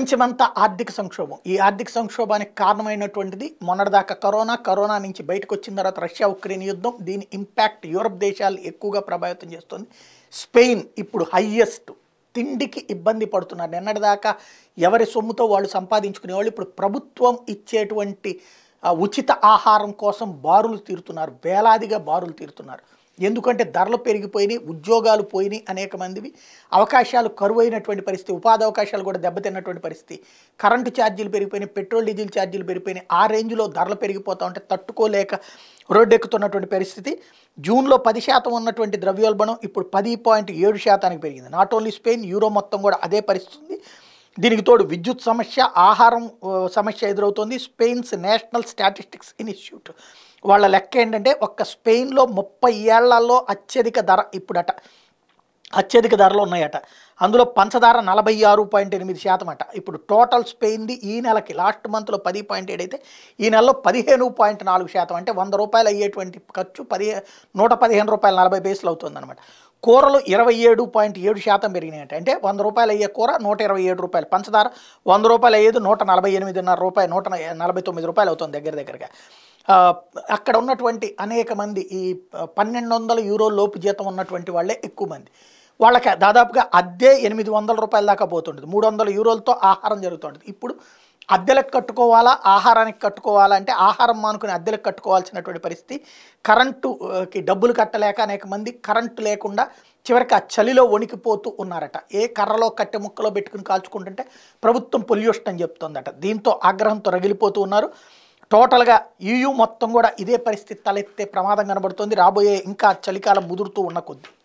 ప్రపంచమంతా ఆర్థిక సంక్షోభం ఈ ఆర్థిక సంక్షోభానికి కారణమైనటువంటిది మొన్నటిదాకా కరోనా కరోనా నుంచి బయటకు వచ్చిన తర్వాత రష్యా ఉక్రెయిన్ యుద్ధం దీని ఇంపాక్ట్ యూరప్ దేశాలు ఎక్కువగా ప్రభావితం చేస్తుంది స్పెయిన్ ఇప్పుడు హైయెస్ట్ తిండికి ఇబ్బంది పడుతున్నారు నిన్నటిదాకా ఎవరి సొమ్ముతో వాళ్ళు సంపాదించుకునే వాళ్ళు ఇప్పుడు ప్రభుత్వం ఇచ్చేటువంటి ఉచిత ఆహారం కోసం బారులు తీరుతున్నారు వేలాదిగా బారులు తీరుతున్నారు ఎందుకంటే ధరలు పెరిగిపోయి ఉద్యోగాలు పోయి అనేక మందివి అవకాశాలు కరువైనటువంటి పరిస్థితి ఉపాధి అవకాశాలు కూడా దెబ్బతిన్నటువంటి పరిస్థితి కరెంటు ఛార్జీలు పెరిగిపోయినాయి పెట్రోల్ డీజిల్ ఛార్జీలు పెరిగిపోయినాయి ఆ రేంజ్లో ధరలు పెరిగిపోతూ ఉంటే తట్టుకోలేక రోడ్డెక్కుతున్నటువంటి పరిస్థితి జూన్లో 10% ఉన్నటువంటి ద్రవ్యోల్బణం ఇప్పుడు 10.7% పెరిగింది నాట్ ఓన్లీ స్పెయిన్ యూరో మొత్తం కూడా అదే పరిస్థితి దీనికి తోడు విద్యుత్ సమస్య ఆహారం సమస్య ఎదురవుతోంది స్పెయిన్స్ నేషనల్ స్టాటిస్టిక్స్ ఇన్స్టిట్యూట్ వాళ్ళ లెక్క ఏంటంటే ఒక్క స్పెయిన్లో 30 ఏళ్లలో అత్యధిక ధర ఇప్పుడట అత్యధిక ధరలు ఉన్నాయట అందులో పంచదార 46.8% అట ఇప్పుడు టోటల్ స్పెయిన్ది ఈ నెలకి లాస్ట్ మంత్లో 10.7 అయితే ఈ నెలలో 15.4% అంటే 100 రూపాయలు అయ్యేటువంటి ఖర్చు 115 రూపాయలు 40 పైసలు అవుతుందన్నమాట కూరలు 27.7% పెరిగినాయంట అంటే 100 రూపాయలు అయ్యే కూర 127 రూపాయలు పంచదార 100 రూపాయలు అయ్యేది 148.5 రూపాయలు 149 రూపాయలు అవుతుంది దగ్గరగా అక్కడ ఉన్నటువంటి అనేక మంది ఈ 1200 యూరో లోపు జీతం ఉన్నటువంటి వాళ్ళే ఎక్కువ మంది వాళ్ళకి దాదాపుగా అద్దె 800 రూపాయల దాకా పోతుంటుంది 300 యూరోలతో ఆహారం జరుగుతుంటుంది ఇప్పుడు అద్దెలకు కట్టుకోవాలా ఆహారానికి కట్టుకోవాలంటే ఆహారం మానుకుని అద్దెలకు కట్టుకోవాల్సినటువంటి పరిస్థితి కరెంటుకి డబ్బులు కట్టలేక అనేక మంది కరెంటు లేకుండా చివరికి ఆ చలిలో వణికిపోతూ ఉన్నారట ఏ కర్రలో కట్టె ముక్కలో పెట్టుకుని కాల్చుకుంటుంటే ప్రభుత్వం పొల్యూషన్ అని చెప్తుందట దీంతో ఆగ్రహంతో రగిలిపోతూ ఉన్నారు టోటల్గా EU మొత్తం కూడా ఇదే పరిస్థితి తలెత్తే ప్రమాదం కనబడుతుంది రాబోయే ఇంకా చలికాలం ముదురుతూ ఉన్న కొద్దీ